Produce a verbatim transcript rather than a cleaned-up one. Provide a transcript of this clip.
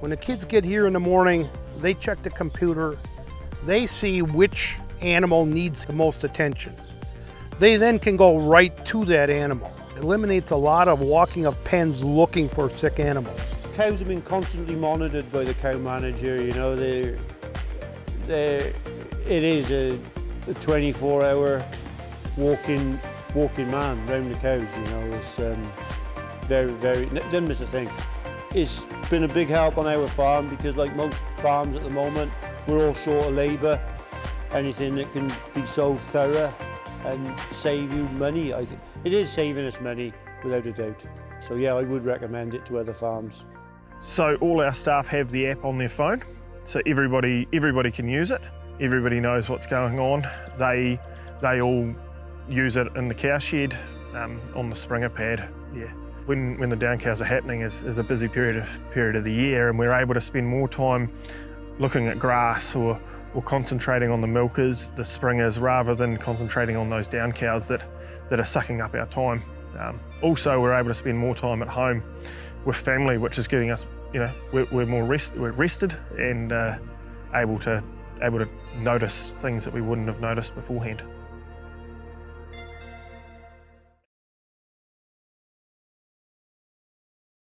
When the kids get here in the morning, they check the computer. They see which animal needs the most attention. They then can go right to that animal. It eliminates a lot of walking of pens looking for sick animals. Cows have been constantly monitored by the cow manager. You know, they're, they're, it is a twenty-four hour walking walking man round the cows. You know, it's um, very, very, didn't miss a thing. It's been a big help on our farm because, like most farms at the moment, we're all short of labour. Anything that can be so thorough and save you money, I think. It is saving us money, without a doubt. So yeah, I would recommend it to other farms. So all our staff have the app on their phone, so everybody everybody can use it. Everybody knows what's going on. They, they all use it in the cow shed, um, on the Springer pad, yeah. When, when the down cows are happening is, is a busy period of, period of the year, and we're able to spend more time looking at grass or, or concentrating on the milkers, the springers, rather than concentrating on those down cows that, that are sucking up our time. Um, also, we're able to spend more time at home with family, which is giving us, you know, we're, we're more rest, we're rested and uh, able to, able to notice things that we wouldn't have noticed beforehand.